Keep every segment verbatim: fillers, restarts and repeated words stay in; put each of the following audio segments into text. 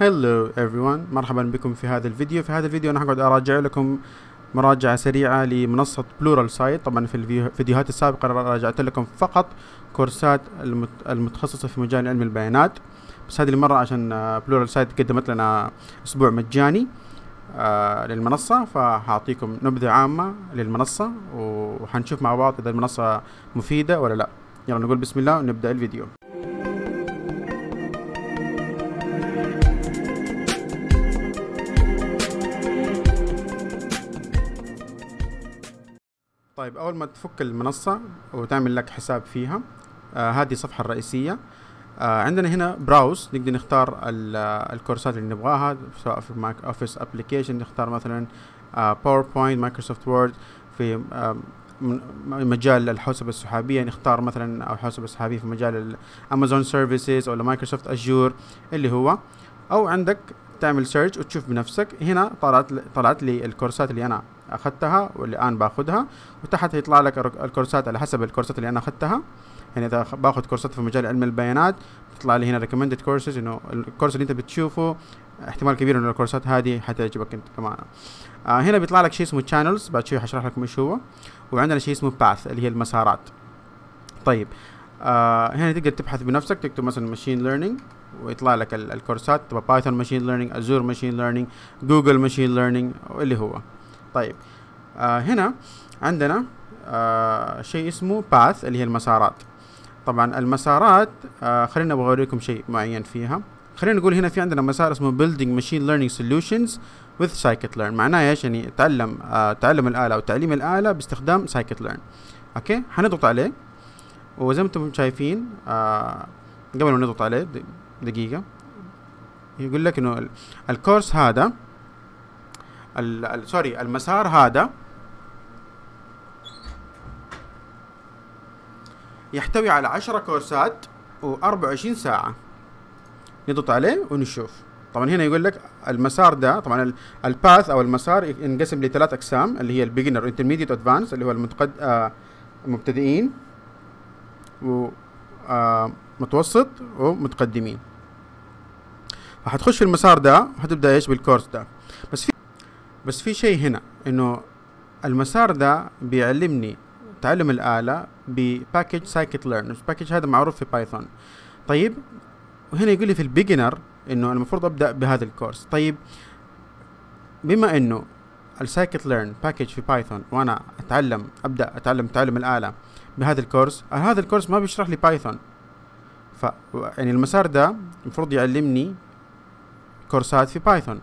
Hello everyone, مرحبا بكم في هذا الفيديو. في هذا الفيديو أنا هقعد أراجع لكم مراجعة سريعة لمنصة Pluralsight. طبعا في الفيديوهات السابقة راجعت لكم فقط كورسات المتخصصة في مجال علم البيانات، بس هذه المرة عشان Pluralsight قدمت لنا أسبوع مجاني للمنصة، فهعطيكم نبذة عامة للمنصة وحنشوف مع بعض إذا المنصة مفيدة ولا لا. يلا نقول بسم الله ونبدأ الفيديو. طيب، أول ما تفك المنصة وتعمل لك حساب فيها، آه هذه الصفحة الرئيسية. آه عندنا هنا براوز، نقدر نختار الكورسات اللي نبغاها، سواء في ماك أوفيس أبليكيشن نختار مثلا آه باوربوينت، مايكروسوفت وورد. في آه مجال الحوسبة السحابية نختار مثلا أو حوسبة سحابية في مجال أمازون سيرفيسز أو مايكروسوفت أجور اللي هو، أو عندك تعمل سيرش وتشوف بنفسك. هنا طلعت طلعت لي الكورسات اللي أنا أخذتها والآن باخذها، وتحت يطلع لك الكورسات على حسب الكورسات اللي أنا أخذتها. يعني إذا باخذ كورسات في مجال علم البيانات تطلع لي هنا recommended courses، إنه الكورس اللي أنت بتشوفه احتمال كبير إنه الكورسات هذه حتعجبك أنت كمان. آه هنا بيطلع لك شيء اسمه channels، بعد شوي حشرح لكم إيش هو، وعندنا شيء اسمه path اللي هي المسارات. طيب آه هنا تقدر تبحث بنفسك، تكتب مثلا machine learning ويطلع لك الكورسات تبع بايثون machine learning، Azure machine learning، جوجل machine learning واللي هو. طيب آه هنا عندنا آه شيء اسمه path اللي هي المسارات. طبعا المسارات آه خلينا بوريكم شيء معين فيها. خلينا نقول هنا في عندنا مسار اسمه building machine learning solutions with scikit-learn. معناه ايش؟ يعني تعلم آه تعلم الآلة او تعليم الآلة باستخدام scikit-learn. اوكي، حنضغط عليه، وزي ما انتم شايفين آه قبل ما نضغط عليه دقيقة يقول لك انه الكورس هذا سوري المسار هذا يحتوي على عشرة كورسات وأربعة وعشرين ساعة. نضغط عليه ونشوف. طبعا هنا يقول لك المسار ده، طبعا الباث او المسار ينقسم لثلاث اقسام، اللي هي البيجنر انترميديت ادفانس، اللي هو المتقد آه مبتدئين ومتوسط آه ومتقدمين. فحتخش في المسار ده وحتبدا ايش بالكورس ده. بس في بس في شيء هنا، انه المسار ده بيعلمني تعلم الآلة بباكج سايكت ليرن، الباكج هذا معروف في بايثون. طيب وهنا يقول لي في البيجنر انه المفروض ابدا بهذا الكورس. طيب بما انه السايكت ليرن باكج في بايثون وانا اتعلم ابدا اتعلم تعلم الآلة بهذا الكورس، هذا الكورس ما بيشرح لي بايثون. ف يعني المسار ده المفروض يعلمني كورسات في بايثون.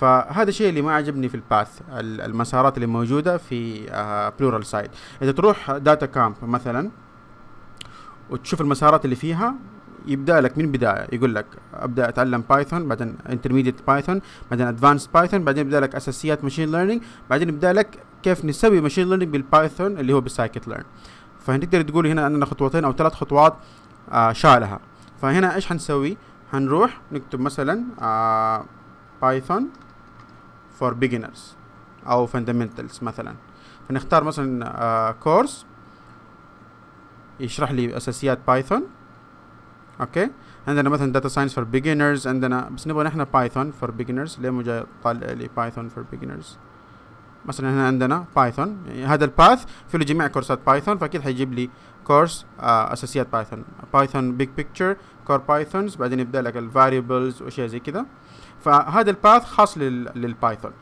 فهذا الشيء اللي ما عجبني في الباث، المسارات اللي موجودة في Pluralsight. إذا تروح DataCamp مثلا وتشوف المسارات اللي فيها، يبدأ لك من البداية، يقول لك أبدأ أتعلم بايثون، بعدين Intermediate بايثون، بعدين Advanced بايثون، بعدين يبدأ لك أساسيات ماشين ليرنينج، بعدين يبدأ لك كيف نسوي ماشين ليرنينج بالبايثون اللي هو بالسايكت ليرن. فهنقدر تقول هنا عندنا خطوتين أو ثلاث خطوات آه شالها. فهنا إيش حنسوي؟ حنروح نكتب مثلا آه بايثون for beginners أو fundamentals مثلا، فنختار مثلا كورس uh, يشرح لي أساسيات بايثون. أوكي، عندنا مثلا data science for beginners، عندنا بس نبغى نحن بايثون for beginners. ليه مو جاي طالع لي بايثون for beginners؟ مثلا هنا عندنا بايثون، يعني هذا الباث فيه له جميع كورسات بايثون، فأكيد حيجيب لي كورس uh, أساسيات بايثون، بايثون big picture، core بايثونز، بعدين يبدأ لك الفاريبلز وأشياء زي كذا. فهذا الباث خاص للبايثون،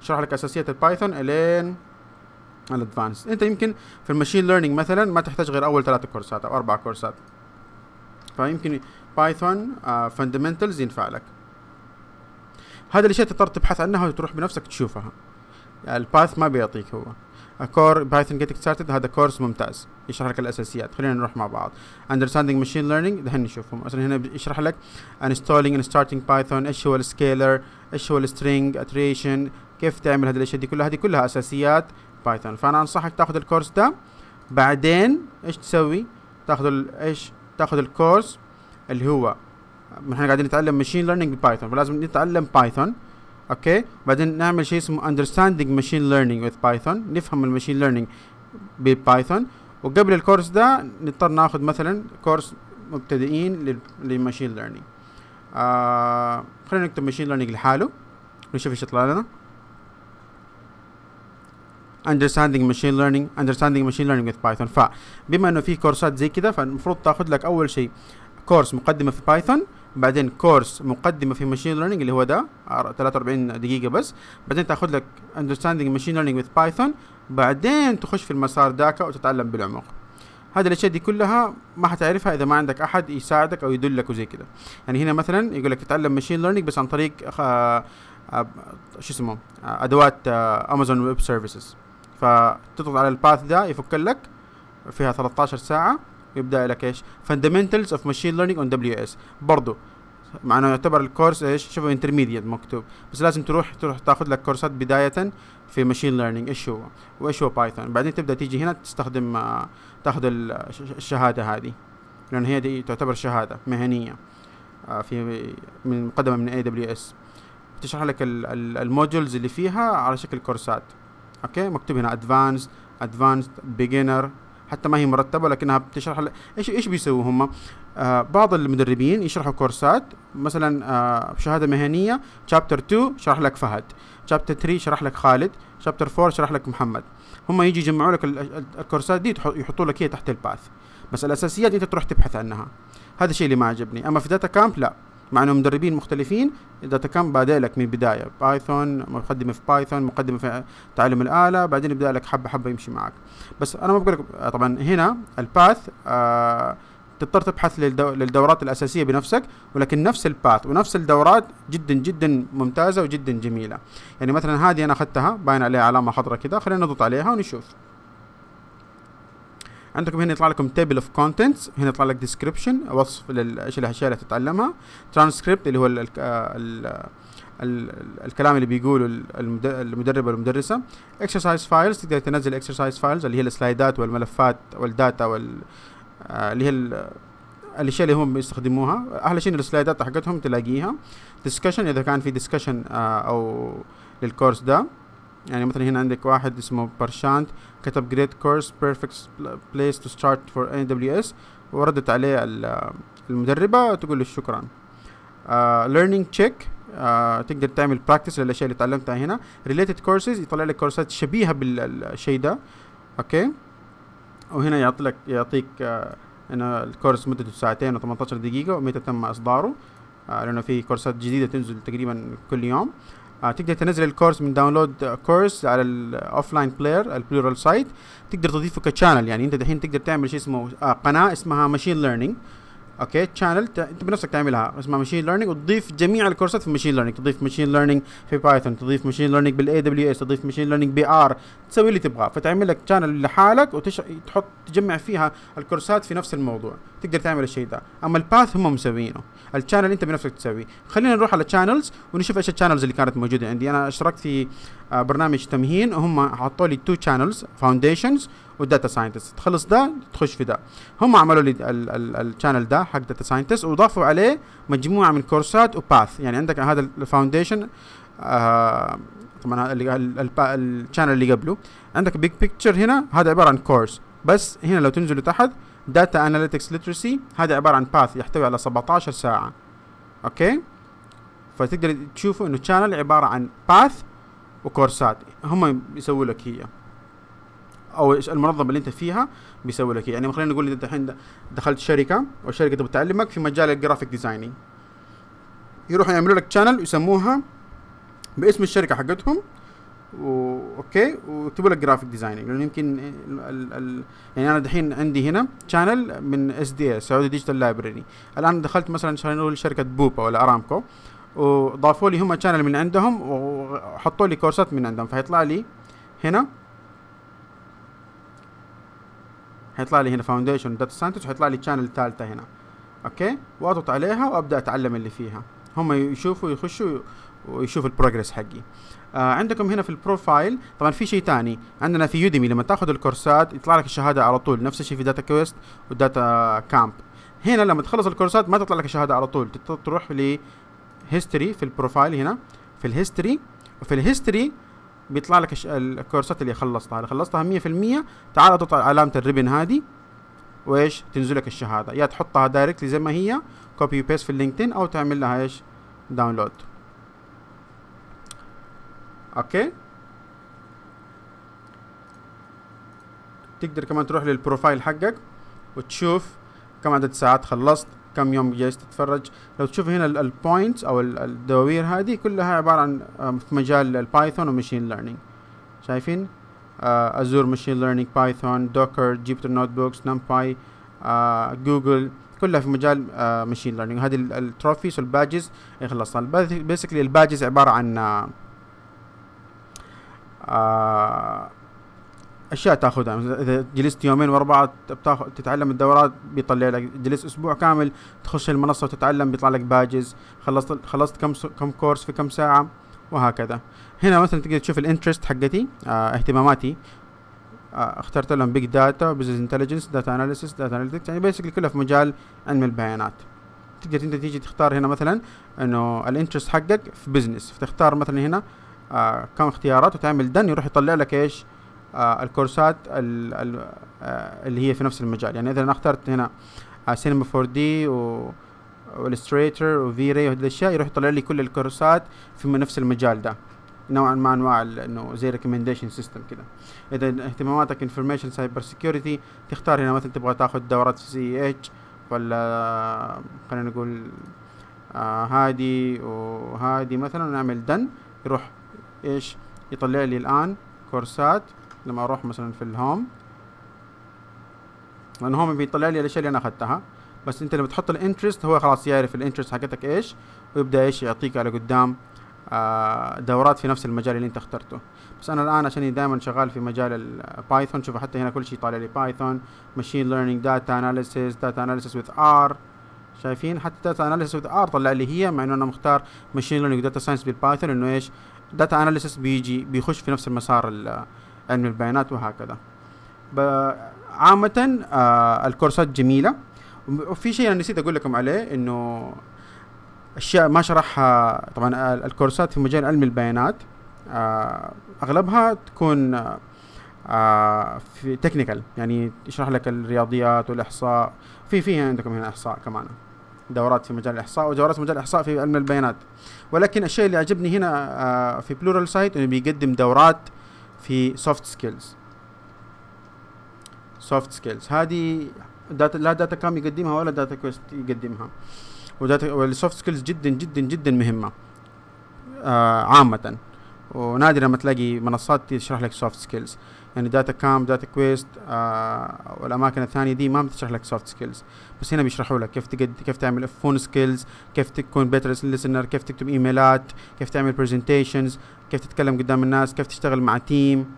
شرح لك اساسيات البايثون الين الادفانس. انت يمكن في المشين ليرنينج مثلا ما تحتاج غير اول ثلاثة كورسات او اربع كورسات، فيمكن بايثون فاندمنتالز ينفع لك. هذا الاشياء تضطر تبحث عنها وتروح بنفسك تشوفها، الباث ما بيعطيك هو. كور بايثون جيت ستارتد، هذا كورس ممتاز يشرح لك الاساسيات. خلينا نروح مع بعض اندرستاندينج ماشين ليرنينج، دحين نشوفهم. مثلا هنا يشرح لك انستولينج اند ستارتنج بايثون، ايش هو السكيلر، ايش هو السترينج اتريشن، كيف تعمل هذه الاشياء دي كلها. هذه كلها اساسيات بايثون. فانا انصحك تاخذ الكورس ده، بعدين ايش تسوي؟ تاخذ ايش؟ تاخذ الكورس اللي هو احنا قاعدين نتعلم ماشين ليرنينج ببايثون، فلازم نتعلم بايثون. اوكي، بعدين نعمل شيء اسمه اندرستاندينج ماشين ليرنينج وذ بايثون، نفهم الماشين ليرنينج ببايثون. وقبل الكورس ده نضطر ناخذ مثلا كورس مبتدئين للماشين ليرنينج. آه خلينا نكتب ماشين ليرنينج لحاله ونشوف ايش يطلع لنا. understanding machine learning understanding machine learning with python. فبما انه في كورسات زي كذا فالمفروض تاخذ لك اول شيء كورس مقدمه في بايثون، بعدين كورس مقدمه في ماشين ليرنينج اللي هو ده ثلاثة وأربعين دقيقه بس، بعدين تاخذ لك understanding machine learning with python، بعدين تخش في المسار داكا وتتعلم بالعمق. هذه الاشياء دي كلها ما حتعرفها اذا ما عندك احد يساعدك او يدلك وزي كده. يعني هنا مثلا يقول لك تتعلم ماشين ليرنينج بس عن طريق شو اسمه ادوات امازون ويب سيرفيسز، فتضغط على الباث ده يفك لك فيها ثلاثة عشر ساعه، يبدا لك ايش fundamentals of machine learning on دبليو إس. برضه معناه يعتبر الكورس ايش، شوفوا intermediate مكتوب، بس لازم تروح تروح تاخذ لك كورسات بدايه في ماشين ليرنينج ايش هو وايش هو بايثون، بعدين تبدا تيجي هنا تستخدم تاخذ الشهاده هذه، لان هي دي تعتبر شهاده مهنيه في من مقدمه من إيه دبليو إس، تشرح لك الموديولز اللي فيها على شكل كورسات. اوكي مكتوب هنا ادفانس ادفانس بيجنر، حتى ما هي مرتبه لكنها بتشرح لك ايش ايش بيسووا هم. آه بعض المدربين يشرحوا كورسات مثلا آه شهاده مهنيه، شابتر اثنين شرح لك فهد، شابتر ثلاثة شرح لك خالد، شابتر أربعة شرح لك محمد. هم يجي يجمعوا لك الكورسات دي يحطوا لك هي تحت الباث، بس الاساسيات انت تروح تبحث عنها. هذا الشيء اللي ما عجبني. اما في داتا كامب لا، مع انه مدربين مختلفين، داتا كامب بادئ لك من البدايه بايثون، مقدمه في بايثون، مقدمه في تعلم الاله، بعدين يبدا لك حبه حبه يمشي معك. بس انا ما بقول لك طبعا هنا الباث آه تضطر تبحث للدو... للدورات الاساسيه بنفسك، ولكن نفس الباث ونفس الدورات جدا جدا ممتازه وجدا جميله. يعني مثلا هذه انا اخذتها باين عليها علامه خضراء كده، خلينا نضغط عليها ونشوف. عندكم هنا يطلع لكم تيبل اوف كونتنتس، هنا يطلع لك ديسكربشن وصف للاشياء الاشياء اللي هتتعلمها، ترانسكريبت اللي هو ال ال ال ال الكلام اللي بيقوله المدرب والمدرسه، اكسرسايز فايلز تقدر تنزل اكسرسايز فايلز اللي هي السلايدات والملفات والداتا وال اللي هي الاشياء اللي هم بيستخدموها. احلى شيء السلايدات حقتهم تلاقيها. ديسكشن اذا كان في ديسكشن او للكورس ده، يعني مثلا هنا عندك واحد اسمه برشانت كتب جريت كورس بيرفكت بليس تو ستارت فور ان دبليو اس، وردت عليه المدربه تقول له شكرا. ليرنينج uh, تشيك uh, تقدر تعمل براكتس للاشياء اللي تعلمتها هنا. ريليتد كورسز يطلع لك كورسات شبيهه بالشيء ده. اوكي okay. وهنا يعطي لك يعطيك هنا uh, الكورس مدته ساعتين وثمانية عشر دقيقه ومتى تم اصداره، uh, لانه في كورسات جديده تنزل تقريبا كل يوم. آه تقدر تنزل الكورس من داونلود كورس على الاوفلاين بلاير البلورال سايت، تقدر تضيفه كشانل. يعني انت دحين تقدر تعمل شيء اسمه آه قناه اسمها ماشين ليرنينج، اوكي شانل انت بنفسك تعملها اسمها ماشين ليرنينج، وتضيف جميع الكورسات في ماشين ليرنينج، تضيف ماشين ليرنينج في بايثون، تضيف ماشين ليرنينج بالاي دبليو اس، تضيف ماشين ليرنينج بي ار، تسوي اللي تبغاه، فتعمل لك شانل لحالك وتحط تجمع فيها الكورسات في نفس الموضوع، تقدر تعمل الشيء ده. اما الباث هم مسوينه، الشانل انت بنفسك تسويه. خلينا نروح على channels ونشوف ايش الشانلز اللي كانت موجوده عندي. انا اشتركت في برنامج تمهين، هم حطوا لي تو channels foundations والداتا ساينتست، تخلص ده تخش في ده. هم عملوا لي الشانل ده حق داتا ساينتست واضافوا عليه مجموعه من كورسات وباث. يعني عندك هذا الفاونديشن آه طبعا الشانل اللي قبله، عندك بيج بيكتشر هنا هذا عباره عن كورس بس. هنا لو تنزلوا تحت داتا اناليتكس ليترسي هذا عباره عن باث يحتوي على سبعة عشر ساعه. اوكي فتقدر تشوفوا انه الشانل عباره عن باث وكورسات هم يسووا لك هي، او المنظمه اللي انت فيها بيسوي لك. يعني خلينا نقول انت الحين دخلت شركه والشركه تبغى تعلمك في مجال الجرافيك ديزايننج، يروحوا يعملوا لك شانل يسموها باسم الشركه حقتهم و... اوكي ويكتبوا لك جرافيك ديزايننج، لانه يمكن ال... ال... ال... يعني انا دحين عندي هنا شانل من اس دي اس سعودي ديجيتال لايبرري، الان دخلت مثلا خلينا نقول شركه بوبا ولا ارامكو وضافوا لي هم شانل من عندهم وحطوا لي كورسات من عندهم، فهيطلع لي هنا هيطلع لي هنا فاونديشن داتا ساينتست وحيطلع لي الشانل الثالثه هنا. اوكي واضغط عليها وابدا اتعلم اللي فيها، هم يشوفوا يخشوا ويشوفوا البروجرس حقي. آه عندكم هنا في البروفايل طبعا في شيء ثاني عندنا في يوديمي، لما تاخذ الكورسات يطلع لك الشهاده على طول، نفس الشيء في داتا كويست وداتا كامب. هنا لما تخلص الكورسات ما تطلع لك الشهاده على طول، تروح لهيستوري في البروفايل، هنا في الهيستوري، وفي الهيستوري بيطلع لك الكورسات اللي خلصتها، اللي خلصتها مية بالمية تعال اضغط على علامه الريبن هذه وايش تنزل لك الشهاده، يا تحطها دايركتلي زي ما هي كوبي بيست في اللينكدين، او تعمل لها ايش download. اوكي تقدر كمان تروح للبروفايل حقك وتشوف كم عدد ساعات خلصت، كم يوم جايز تتفرج. لو تشوف هنا البوينتس او الدوائر هذه كلها عبارة عن في مجال البايثون وماشين ليرنينج. شايفين ازور ماشين ليرنينج، بايثون، دوكر، جيبتر نوت بوكس، نمباي، جوجل، كلها في مجال ماشين ليرنينج. هذه التروفيز والباجز اللي خلصنا. بيسكلي الباجز عبارة عن اشياء تاخذها، اذا جلست يومين ورا بعض بتاخذ تتعلم الدورات بيطلع لك، جلست اسبوع كامل تخش المنصه وتتعلم بيطلع لك باجز، خلصت خلصت كم كم كورس في كم ساعه وهكذا. هنا مثلا تقدر تشوف الانترست حقتي، آه اهتماماتي، آه اخترت لهم بيج داتا، بزنس انتليجنس، داتا اناليسيس، داتا اناليتكس، يعني بيسكلي كلها في مجال علم البيانات. تقدر انت تيجي تختار هنا مثلا انه الانترست حقك في بزنس، فتختار مثلا هنا آه كم اختيارات وتعمل دن، يروح يطلع لك ايش آه الكورسات ال ال آه اللي هي في نفس المجال. يعني اذا انا اخترت هنا آه سينما فور دي و والستريتر وفي راي وهذه الاشياء، يروح يطلع لي كل الكورسات في نفس المجال ده، نوعا ما انواع انه زي ريكومنديشن سيستم كده. اذا اهتماماتك انفورميشن سايبر سيكيورتي، تختار هنا مثلا تبغى تاخذ دورات في سي اتش ولا خلينا نقول آه هادي وهادي مثلا، ونعمل دن، يروح ايش يطلع لي الان كورسات. لما اروح مثلا في الهوم، لان هوم بيطلع لي الاشياء اللي انا اخذتها، بس انت لما تحط الانترست هو خلاص يعرف الانترست حقتك ايش، ويبدا ايش يعطيك على قدام آه دورات في نفس المجال اللي انت اخترته. بس انا الان عشان دائما شغال في مجال البايثون، شوف حتى هنا كل شيء طالع لي بايثون، ماشين ليرنينج، داتا اناليسيس، داتا اناليسيس وذ ار. شايفين حتى داتا اناليسيس وذ ار طلع لي هي، مع انه انا مختار ماشين ليرنينج وداتا ساينس بالبايثون، انه ايش داتا اناليسيس بيجي بيخش في نفس المسار علم البيانات وهكذا. عامة آه الكورسات جميلة. وفي شيء انا نسيت اقول لكم عليه، انه اشياء ما شرحها طبعا. الكورسات في مجال علم البيانات آه اغلبها تكون آه في تكنيكال، يعني يشرح لك الرياضيات والاحصاء، في في عندكم هنا احصاء كمان، دورات في مجال الاحصاء ودورات في مجال الاحصاء في علم البيانات. ولكن الشيء اللي عجبني هنا آه في بلورال سايت انه بيقدم دورات في سوفت سكيلز. سوفت سكيلز هذه داتا لا داتا كام يقدمها ولا داتا كويست يقدمها، وداتا والسوفت سكيلز جدا جدا جدا مهمه آه عامه، ونادرا ما تلاقي منصات تشرح لك سوفت سكيلز. يعني داتا كام، داتا كويست آه والاماكن الثانيه دي ما بتشرح لك سوفت سكيلز، بس هنا بيشرحوا لك كيف تقد كيف تعمل فون سكيلز، كيف تكون بيتر ليسنر، كيف تكتب ايميلات، كيف تعمل برزنتيشنز، كيف تتكلم قدام الناس، كيف تشتغل مع تيم،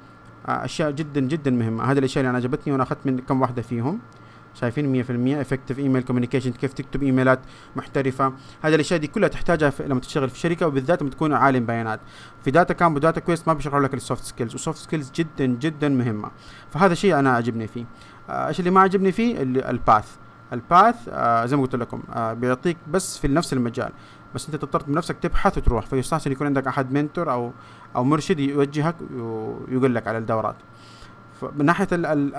آه اشياء جدا جدا مهمه. هذه الاشياء اللي انا عجبتني وانا اخذت من كم واحده فيهم. شايفين مية بالمية effective email communication، كيف تكتب ايميلات محترفه. هذه الاشياء دي كلها تحتاجها لما تشتغل في شركه، وبالذات لما تكون عالم بيانات. في داتا كامب وداتا كويست ما بيشرحوا لك السوفت سكيلز، والسوفت سكيلز جدا جدا مهمه، فهذا شيء انا عجبني فيه. ايش آه اللي ما عجبني فيه؟ الباث. الباث آه زي ما قلت لكم آه بيعطيك بس في نفس المجال، بس انت تضطر بنفسك تبحث وتروح، فيستحسن يكون عندك احد منتور او او مرشد يوجهك ويقول لك على الدورات. من ناحيه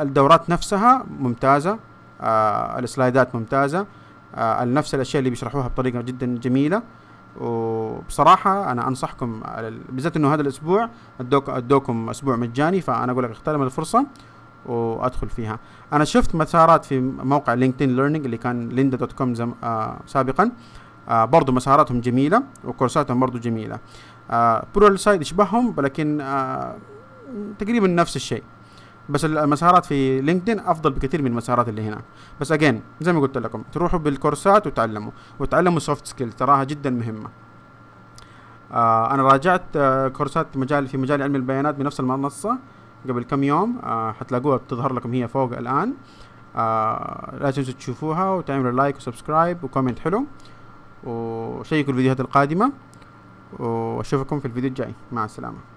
الدورات نفسها ممتازه، آه السلايدات ممتازة، آه نفس الأشياء اللي بيشرحوها بطريقة جدا جميلة. وبصراحة أنا أنصحكم بالذات إنه هذا الأسبوع أدوك أدوكم أسبوع مجاني، فأنا أقول لك اغتنم الفرصة وأدخل فيها. أنا شفت مسارات في موقع لينكدين ليرنينج اللي كان ليندا دوت كوم آه سابقا، آه برضو مساراتهم جميلة وكورساتهم برضو جميلة. آه بلورالسايت يشبههم، ولكن آه تقريبا نفس الشيء، بس المسارات في لينكدين افضل بكثير من المسارات اللي هنا. بس اجين زي ما قلت لكم، تروحوا بالكورسات وتعلموا وتعلموا سوفت سكيلز، تراها جدا مهمه. آه انا راجعت آه كورسات مجال في مجال علم البيانات بنفس المنصه قبل كم يوم، آه حتلاقوها بتظهر لكم هي فوق الان. آه لا تنسوا تشوفوها وتعملوا لايك وسبسكرايب وكومنت حلو، وشيكوا الفيديوهات القادمه، واشوفكم في الفيديو الجاي. مع السلامه.